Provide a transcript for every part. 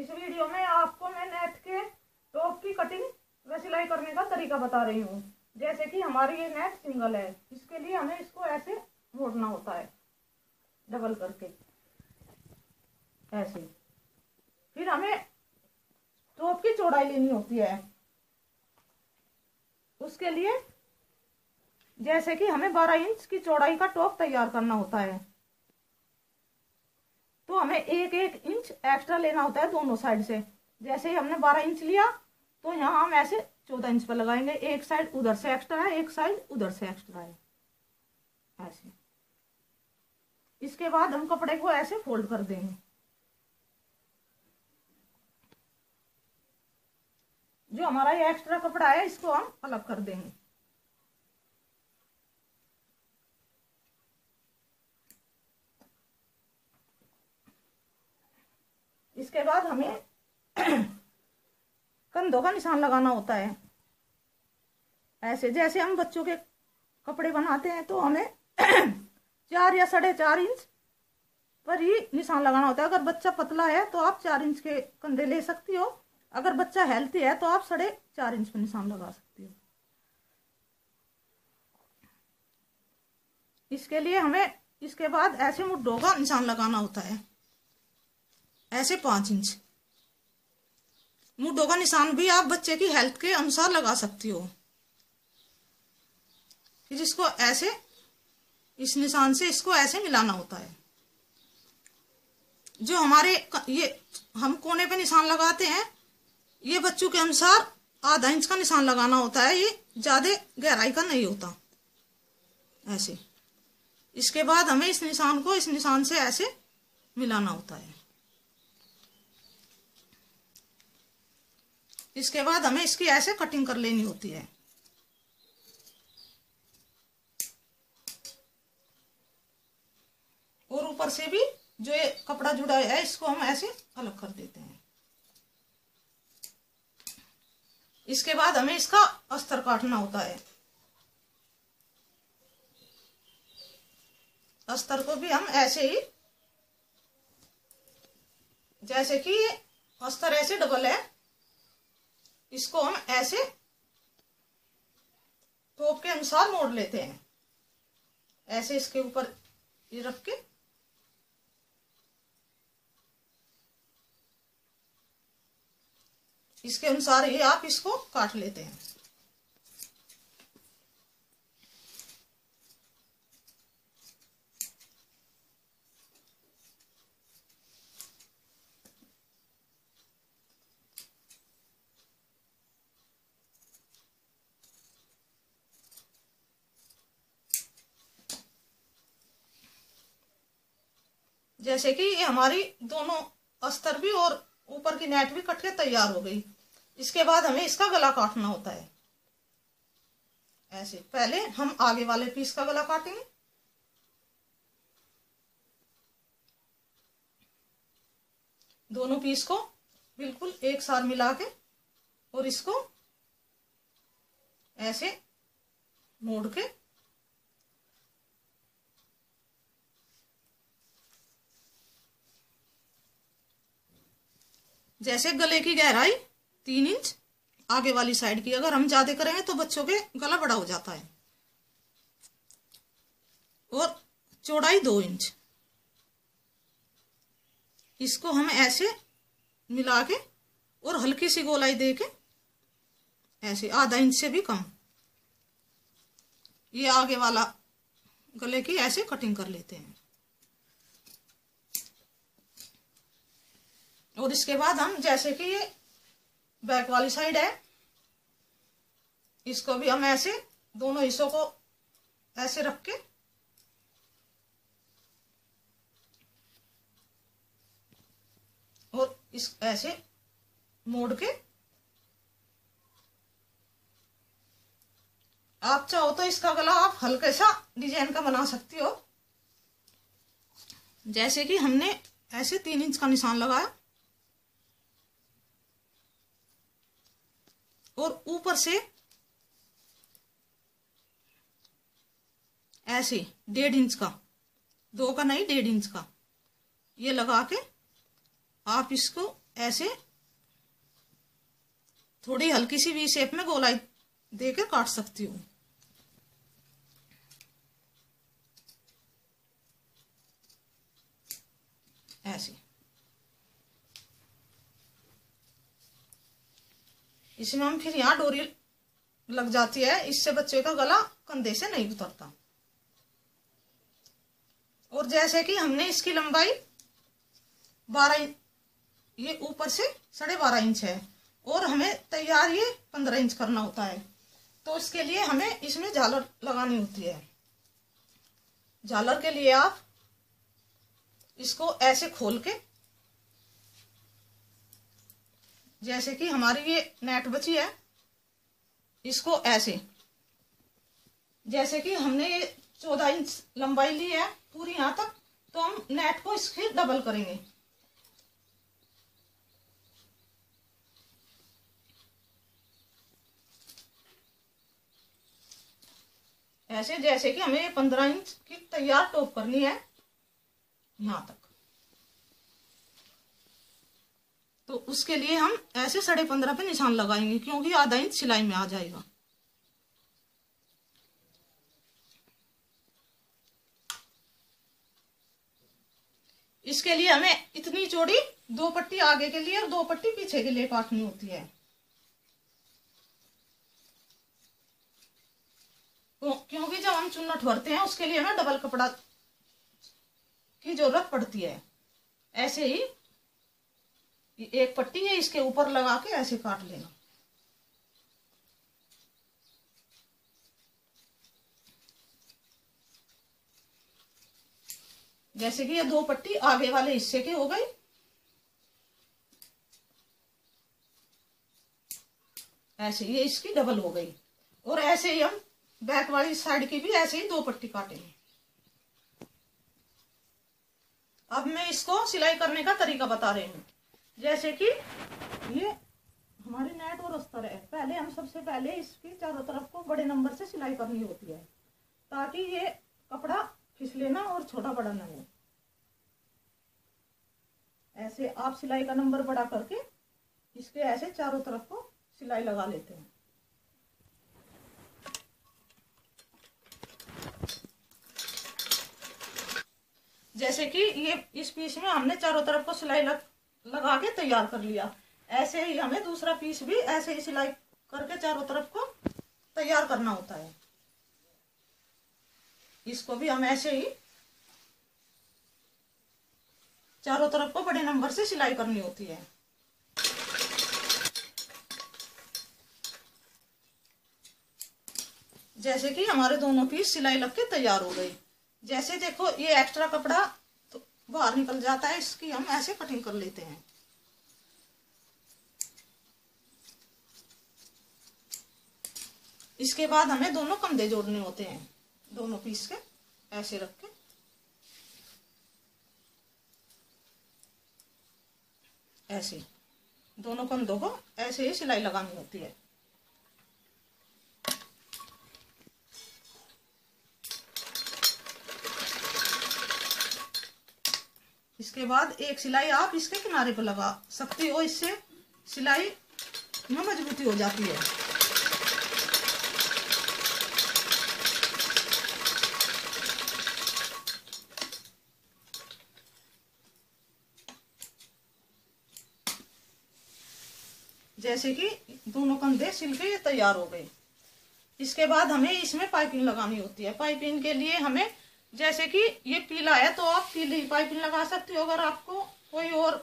इस वीडियो में आपको मैं नेट के टॉप की कटिंग व सिलाई करने का तरीका बता रही हूँ। जैसे कि हमारी ये नेट सिंगल है, इसके लिए हमें इसको ऐसे मोड़ना होता है, डबल करके ऐसे। फिर हमें टॉप की चौड़ाई लेनी होती है। उसके लिए जैसे कि हमें 12 इंच की चौड़ाई का टॉप तैयार करना होता है, तो हमें एक एक इंच एक्स्ट्रा लेना होता है दोनों साइड से। जैसे ही हमने 12 इंच लिया तो यहाँ हम ऐसे 14 इंच पर लगाएंगे। एक साइड उधर से एक्स्ट्रा है, एक साइड उधर से एक्स्ट्रा है, ऐसे। इसके बाद हम कपड़े को ऐसे फोल्ड कर देंगे। जो हमारा ये एक्स्ट्रा कपड़ा है इसको हम अलग कर देंगे। इसके बाद हमें कंधों का निशान लगाना होता है, ऐसे। जैसे हम बच्चों के कपड़े बनाते हैं तो हमें 4 या 4.5 इंच पर ही निशान लगाना होता है। अगर बच्चा पतला है तो आप 4 इंच के कंधे ले सकती हो, अगर बच्चा हेल्थी है तो आप 4.5 इंच पर निशान लगा सकती हो। इसके लिए हमें इसके बाद ऐसे मुड्ढों का निशान लगाना होता है, ऐसे 5 इंच। मुड्ढों का निशान भी आप बच्चे की हेल्थ के अनुसार लगा सकती हो। फिर इसको ऐसे, इस निशान से इसको ऐसे मिलाना होता है। जो हमारे ये हम कोने पे निशान लगाते हैं, ये बच्चों के अनुसार आधा इंच का निशान लगाना होता है, ये ज्यादा गहराई का नहीं होता, ऐसे। इसके बाद हमें इस निशान को इस निशान से ऐसे मिलाना होता है। इसके बाद हमें इसकी ऐसे कटिंग कर लेनी होती है। और ऊपर से भी जो ये कपड़ा जुड़ा है इसको हम ऐसे अलग कर देते हैं। इसके बाद हमें इसका अस्तर काटना होता है। अस्तर को भी हम ऐसे ही, जैसे कि अस्तर ऐसे डबल है, इसको हम ऐसे टॉप के अनुसार मोड़ लेते हैं, ऐसे। इसके ऊपर ये रख के इसके अनुसार ये आप इसको काट लेते हैं। जैसे कि ये हमारी दोनों अस्तर भी और ऊपर की नेट भी कट के तैयार हो गई। इसके बाद हमें इसका गला काटना होता है, ऐसे। पहले हम आगे वाले पीस का गला काटेंगे। दोनों पीस को बिल्कुल एक साथ मिला के और इसको ऐसे मोड़ के जैसे गले की गहराई 3 इंच आगे वाली साइड की, अगर हम ज्यादा करेंगे तो बच्चों के गला बड़ा हो जाता है, और चौड़ाई 2 इंच। इसको हम ऐसे मिला के और हल्की सी गोलाई दे के ऐसे, आधा इंच से भी कम, ये आगे वाला गले की ऐसे कटिंग कर लेते हैं। और इसके बाद हम जैसे कि ये बैक वाली साइड है, इसको भी हम ऐसे दोनों हिस्सों को ऐसे रख के और इस ऐसे मोड़ के, आप चाहो तो इसका गला आप हल्का सा डिजाइन का बना सकती हो। जैसे कि हमने ऐसे 3 इंच का निशान लगाया और ऊपर से ऐसे 1.5 इंच का, 2 का नहीं 1.5 इंच का ये लगा के आप इसको ऐसे थोड़ी हल्की सी वी शेप में गोलाई देकर काट सकती हूँ। ऐसे इसमें हम फिर यहाँ डोरी लग जाती है, इससे बच्चे का गला कंधे से नहीं उतरता। और जैसे कि हमने इसकी लंबाई 12 इंच, ये ऊपर से 12.5 इंच है और हमें तैयार ये 15 इंच करना होता है, तो इसके लिए हमें इसमें झालर लगानी होती है। झालर के लिए आप इसको ऐसे खोल के, जैसे कि हमारी ये नेट बची है, इसको ऐसे, जैसे कि हमने ये 14 इंच लंबाई ली है पूरी यहाँ तक, तो हम नेट को इसके डबल करेंगे। ऐसे जैसे कि हमें ये 15 इंच की तैयार टॉप करनी है यहाँ तक, तो उसके लिए हम ऐसे 15.5 पे निशान लगाएंगे क्योंकि आधा इंच सिलाई में आ जाएगा। इसके लिए हमें इतनी चौड़ी 2 पट्टी आगे के लिए और 2 पट्टी पीछे के लिए काटनी होती है, क्योंकि जब हम चुन्नट भरते हैं उसके लिए हमें डबल कपड़ा की जरूरत पड़ती है। ऐसे ही 1 पट्टी है, इसके ऊपर लगा के ऐसे काट लेना। जैसे कि ये 2 पट्टी आगे वाले हिस्से के हो गई। ऐसे ये इसकी डबल हो गई और ऐसे ही हम बैक वाली साइड की भी ऐसे ही 2 पट्टी काटेंगे। अब मैं इसको सिलाई करने का तरीका बता रही हूँ। जैसे कि ये हमारी नेट और अस्तर है, पहले हम सबसे पहले इसकी चारों तरफ को बड़े नंबर से सिलाई करनी होती है ताकि ये कपड़ा फिसले ना और छोटा बड़ा ना हो। ऐसे आप सिलाई का नंबर बड़ा करके इसके ऐसे चारों तरफ को सिलाई लगा लेते हैं। जैसे कि ये इस पीस में हमने चारों तरफ को सिलाई लगा के तैयार कर लिया, ऐसे ही हमें दूसरा पीस भी ऐसे ही सिलाई करके चारों तरफ को तैयार करना होता है। इसको भी हम ऐसे ही चारों तरफ को बड़े नंबर से सिलाई करनी होती है। जैसे कि हमारे दोनों पीस सिलाई लग के तैयार हो गई। जैसे देखो ये एक्स्ट्रा कपड़ा तो बाहर निकल जाता है, इसकी हम ऐसे कटिंग कर लेते हैं। इसके बाद हमें दोनों कंधे जोड़ने होते हैं, दोनों पीस के ऐसे रख के। ऐसे दोनों कंधों को ऐसे ही सिलाई लगानी होती है। इसके बाद एक सिलाई आप इसके किनारे पर लगा सकते हो, इससे सिलाई में मजबूती हो जाती है। जैसे कि दोनों कंधे सिल के ये तैयार हो गए। इसके बाद हमें इसमें पाइपिंग लगानी होती है। पाइपिंग के लिए हमें, जैसे कि ये पीला है तो आप पीली पाइपिंग लगा सकती हो, अगर आपको कोई और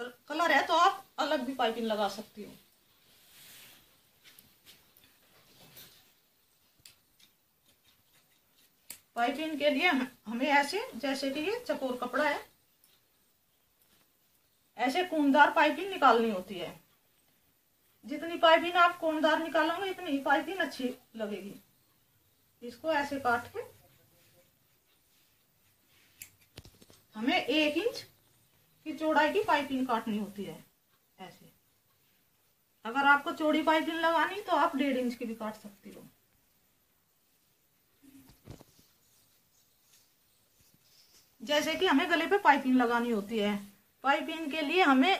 कलर है तो आप अलग भी पाइपिंग लगा सकती हो। पाइपिंग के लिए हमें ऐसे, जैसे कि ये चकोर कपड़ा है, ऐसे कूंदार पाइपिंग निकालनी होती है। जितनी पाइपिंग आप कोणदार निकालोगे इतनी ही पाइपिंग अच्छी लगेगी। इसको ऐसे काट के हमें 1 इंच की चौड़ाई की पाइपिंग काटनी होती है। ऐसे अगर आपको चौड़ी पाइपिंग लगानी तो आप 1.5 इंच की भी काट सकती हो। जैसे कि हमें गले पे पाइपिंग लगानी होती है। पाइपिंग के लिए हमें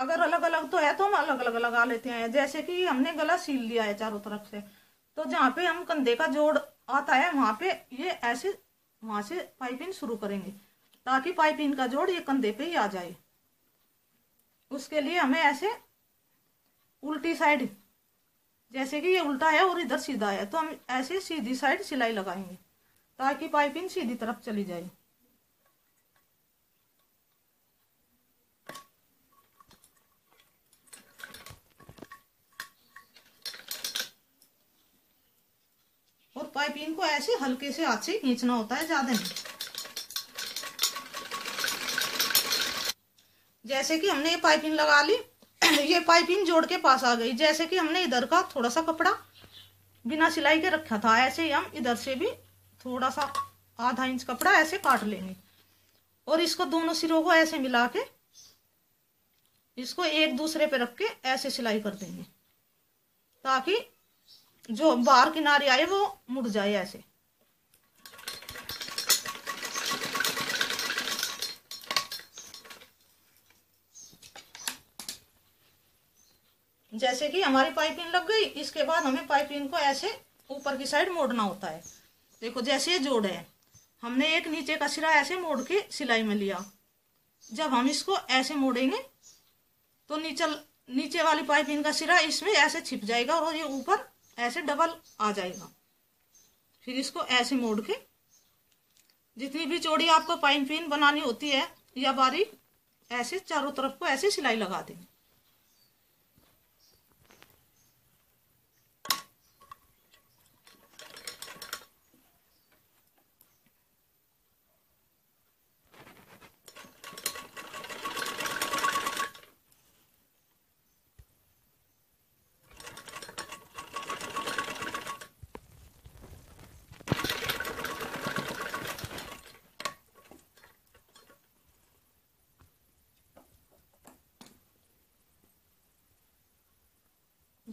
अगर अलग अलग तो है तो हम अलग अलग लगा लेते हैं। जैसे कि हमने गला सील लिया है चारों तरफ से, तो जहाँ पे हम कंधे का जोड़ आता है वहां पे ये ऐसे वहां से पाइपिंग शुरू करेंगे ताकि पाइपिंग का जोड़ ये कंधे पे ही आ जाए। उसके लिए हमें ऐसे उल्टी साइड, जैसे कि ये उल्टा है और इधर सीधा है, तो हम ऐसे सीधी साइड सिलाई लगाएंगे ताकि पाइपिंग सीधी तरफ चली जाए। और पाइपिंग को ऐसे हल्के से हाथ से खींचना होता है, ज्यादा नहीं। जैसे कि हमने ये पाइपिंग लगा ली, ये पाइपिंग जोड़ के पास आ गई। जैसे कि हमने इधर का थोड़ा सा कपड़ा बिना सिलाई के रखा था, ऐसे ही हम इधर से भी थोड़ा सा आधा इंच कपड़ा ऐसे काट लेंगे और इसको दोनों सिरों को ऐसे मिला के इसको एक दूसरे पे रख के ऐसे सिलाई कर देंगे ताकि जो बाहर किनारे आए वो मुड़ जाए ऐसे। जैसे कि हमारी पाइपिंग लग गई, इसके बाद हमें पाइपिंग को ऐसे ऊपर की साइड मोड़ना होता है। देखो जैसे ये जोड़ है, हमने एक नीचे का सिरा ऐसे मोड़ के सिलाई में लिया। जब हम इसको ऐसे मोड़ेंगे तो नीचे वाली पाइपिंग का सिरा इसमें ऐसे छिप जाएगा और ये ऊपर ऐसे डबल आ जाएगा। फिर इसको ऐसे मोड़ के, जितनी भी चौड़ी आपको पाइपिंग बनानी होती है या बारीक, ऐसे चारों तरफ को ऐसे सिलाई लगा देंगे।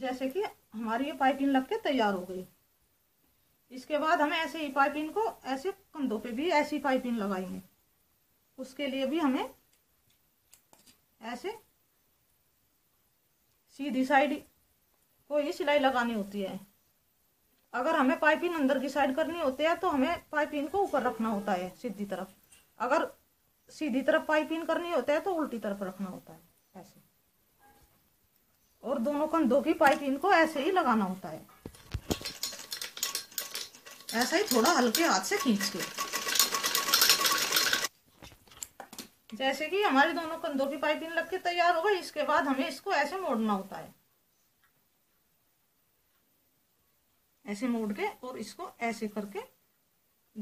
जैसे कि हमारी ये पाइपिंग लग के तैयार हो गई। इसके बाद हमें ऐसे ही पाइपिंग को ऐसे कंधों पे भी ऐसी पाइपिंग लगाएंगे। उसके लिए भी हमें ऐसे सीधी साइड को ही सिलाई लगानी होती है। अगर हमें पाइपिंग अंदर की साइड करनी होती है तो हमें पाइपिंग को ऊपर रखना होता है सीधी तरफ। अगर सीधी तरफ पाइपिंग करनी होती है तो उल्टी तरफ रखना होता है ऐसे, और दोनों कंधों की पाइपिंग को ऐसे ही लगाना होता है, ऐसे ही थोड़ा हल्के हाथ से खींच के। जैसे कि हमारे दोनों कंधों की पाइपिंग लग के तैयार हो गई। इसके बाद हमें इसको ऐसे मोड़ना होता है, ऐसे मोड़ के, और इसको ऐसे करके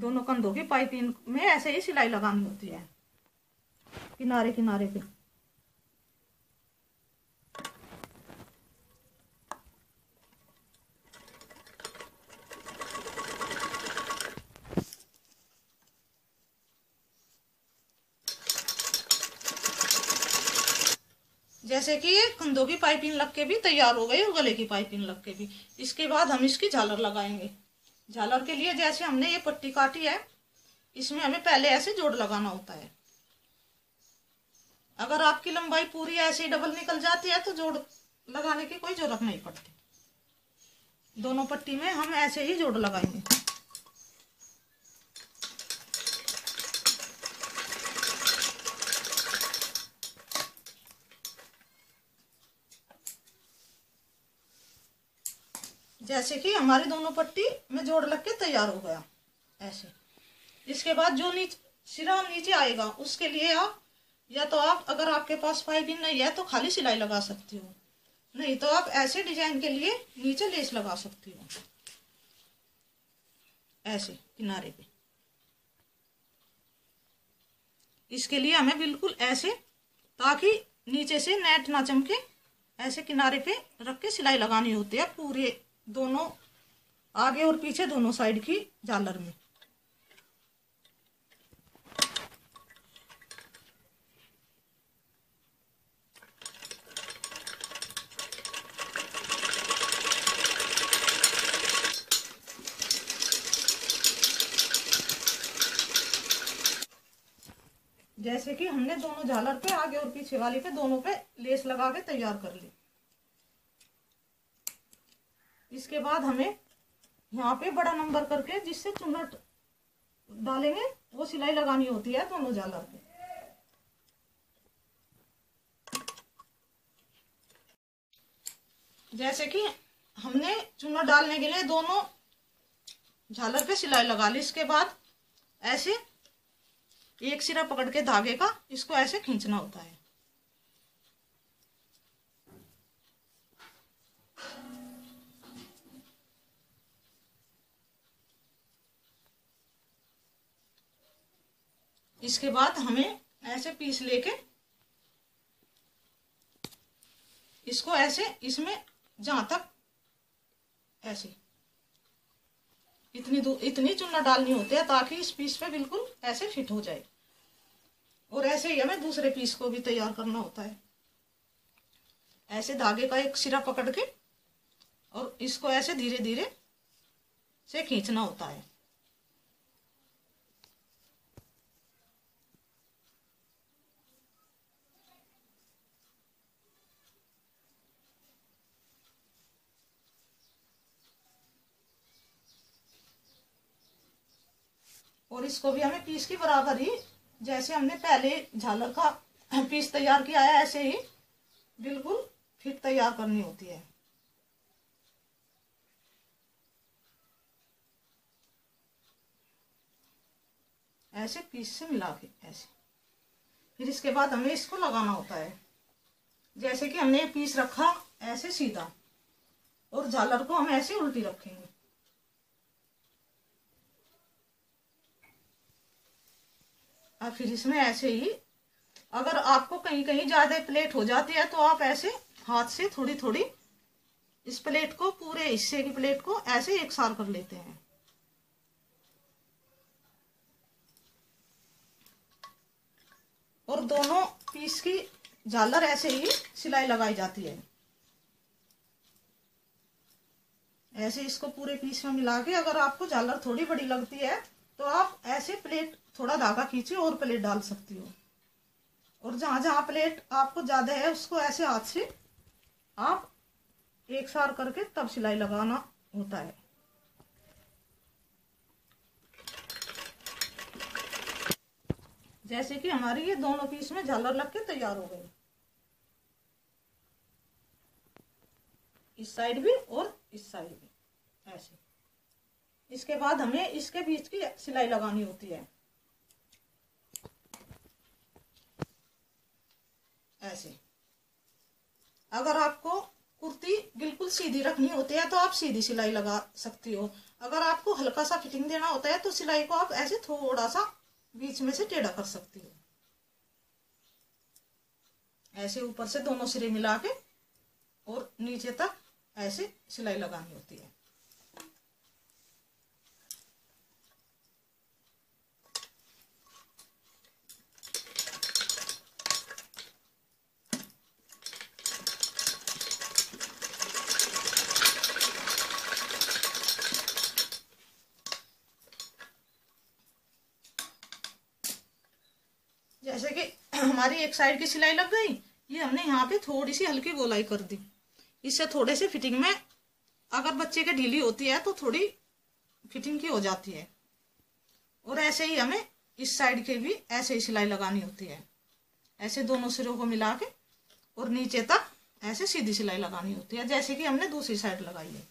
दोनों कंधों की पाइपिंग में ऐसे ही सिलाई लगानी होती है किनारे किनारे पे। जैसे कि ये कंधों की पाइपिंग लग के भी तैयार हो गई और गले की पाइपिंग लग के भी। इसके बाद हम इसकी झालर लगाएंगे। झालर के लिए जैसे हमने ये पट्टी काटी है, इसमें हमें पहले ऐसे जोड़ लगाना होता है। अगर आपकी लंबाई पूरी ऐसे ही डबल निकल जाती है तो जोड़ लगाने की कोई जरूरत नहीं पड़ती। दोनों पट्टी में हम ऐसे ही जोड़ लगाएंगे। जैसे कि हमारी दोनों पट्टी में जोड़ लग के तैयार हो गया ऐसे। इसके बाद जो सिरा नीचे आएगा उसके लिए आप या तो आप, अगर आपके पास पाइपिंग नहीं है तो खाली सिलाई लगा सकती हो, नहीं तो आप ऐसे डिजाइन के लिए नीचे लेस लगा सकती हो ऐसे किनारे पे। इसके लिए हमें बिल्कुल ऐसे, ताकि नीचे से नेट ना चमके, ऐसे किनारे पे रख के सिलाई लगानी होती है पूरे दोनों आगे और पीछे दोनों साइड की झालर में। जैसे कि हमने दोनों झालर पे आगे और पीछे वाली पे दोनों पे लेस लगा के तैयार कर ली। इसके बाद हमें यहाँ पे बड़ा नंबर करके जिससे चुन्नट डालेंगे वो सिलाई लगानी होती है दोनों झालर पे। जैसे कि हमने चुन्नट डालने के लिए दोनों झालर पे सिलाई लगा ली। इसके बाद ऐसे एक सिरा पकड़ के धागे का इसको ऐसे खींचना होता है। इसके बाद हमें ऐसे पीस लेके इसको ऐसे इसमें जहां तक ऐसे इतनी चुन्नट डालनी होती है ताकि इस पीस पे बिल्कुल ऐसे फिट हो जाए। और ऐसे ही हमें दूसरे पीस को भी तैयार करना होता है। ऐसे धागे का एक सिरा पकड़ के और इसको ऐसे धीरे धीरे से खींचना होता है। और इसको भी हमें पीस की बराबर ही जैसे हमने पहले झालर का पीस तैयार किया है ऐसे ही बिल्कुल फिट तैयार करनी होती है। ऐसे पीस से मिला के ऐसे फिर इसके बाद हमें इसको लगाना होता है। जैसे कि हमने पीस रखा ऐसे सीधा और झालर को हम ऐसे उल्टी रखेंगे। अब फिर इसमें ऐसे ही अगर आपको कहीं कहीं ज्यादा प्लेट हो जाती है तो आप ऐसे हाथ से थोड़ी थोड़ी इस प्लेट को पूरे हिस्से की प्लेट को ऐसे एक साल कर लेते हैं। और दोनों पीस की झालर ऐसे ही सिलाई लगाई जाती है। ऐसे इसको पूरे पीस में मिला के अगर आपको झालर थोड़ी बड़ी लगती है तो आप ऐसे प्लेट थोड़ा धागा खींचे और प्लेट डाल सकती हो। और जहां जहां प्लेट आपको ज्यादा है उसको ऐसे हाथ से आप एक सार करके तब सिलाई लगाना होता है। जैसे कि हमारी ये दोनों पीस में झालर लग के तैयार हो गई। इस साइड भी और इस साइड भी ऐसे। इसके बाद हमें इसके बीच की सिलाई लगानी होती है ऐसे। अगर आपको कुर्ती बिल्कुल सीधी रखनी होती है तो आप सीधी सिलाई लगा सकती हो। अगर आपको हल्का सा फिटिंग देना होता है तो सिलाई को आप ऐसे थोड़ा सा बीच में से टेढ़ा कर सकती हो। ऐसे ऊपर से दोनों सिरे मिला के और नीचे तक ऐसे सिलाई लगानी होती है। जैसे कि हमारी एक साइड की सिलाई लग गई। ये हमने यहाँ पे थोड़ी सी हल्की गोलाई कर दी। इससे थोड़े से फिटिंग में अगर बच्चे के ढीली होती है तो थोड़ी फिटिंग की हो जाती है। और ऐसे ही हमें इस साइड के भी ऐसे ही सिलाई लगानी होती है। ऐसे दोनों सिरों को मिला के और नीचे तक ऐसे सीधी सिलाई लगानी होती है जैसे कि हमने दूसरी साइड लगाई है।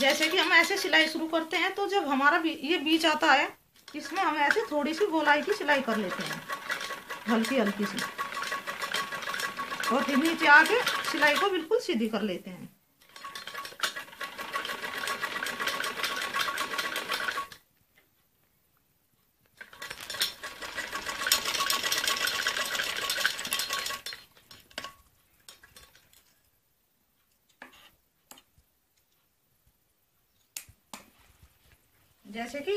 जैसे कि हम ऐसे सिलाई शुरू करते हैं तो जब हमारा ये बीच आता है इसमें हम ऐसे थोड़ी सी गोलाई की सिलाई कर लेते हैं हल्की हल्की सी। और फिर नीचे आके सिलाई को बिल्कुल सीधी कर लेते हैं। जैसे कि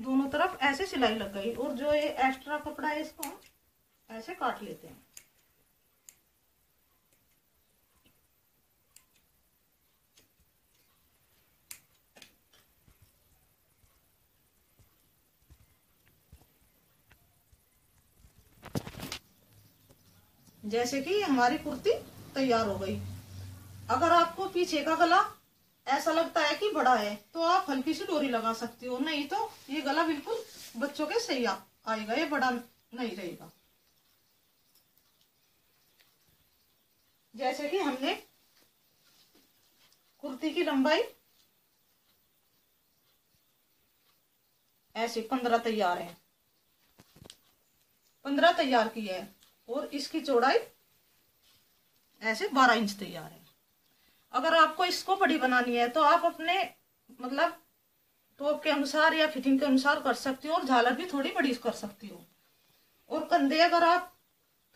दोनों तरफ ऐसे सिलाई लग गई। और जो ये एक्स्ट्रा कपड़ा है इसको हम ऐसे काट लेते हैं। जैसे कि हमारी कुर्ती तैयार हो गई। अगर आपको पीछे का गला ऐसा लगता है कि बड़ा है तो आप हल्की सी डोरी लगा सकती हो, नहीं तो ये गला बिल्कुल बच्चों के सही आएगा, ये बड़ा नहीं रहेगा। जैसे कि हमने कुर्ती की लंबाई ऐसे 15 तैयार है, 15 तैयार की है और इसकी चौड़ाई ऐसे 12 इंच तैयार है। अगर आपको इसको बड़ी बनानी है तो आप अपने मतलब टॉप के अनुसार या फिटिंग के अनुसार कर सकती हो, और झालर भी थोड़ी बड़ी कर सकती हो। और कंधे अगर आप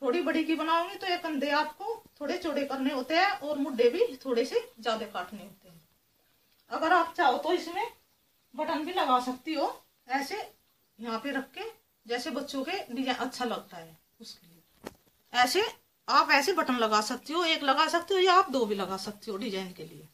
थोड़ी बड़ी की बनाओगे तो ये कंधे आपको थोड़े चौड़े करने होते हैं और मुड्ढे भी थोड़े से ज्यादा काटने होते हैं। अगर आप चाहो तो इसमें बटन भी लगा सकती हो, ऐसे यहाँ पे रख के, जैसे बच्चों के डिजाइन अच्छा लगता है उसके लिए ऐसे आप ऐसे बटन लगा सकती हो, एक लगा सकती हो या आप दो भी लगा सकती हो डिजाइन के लिए।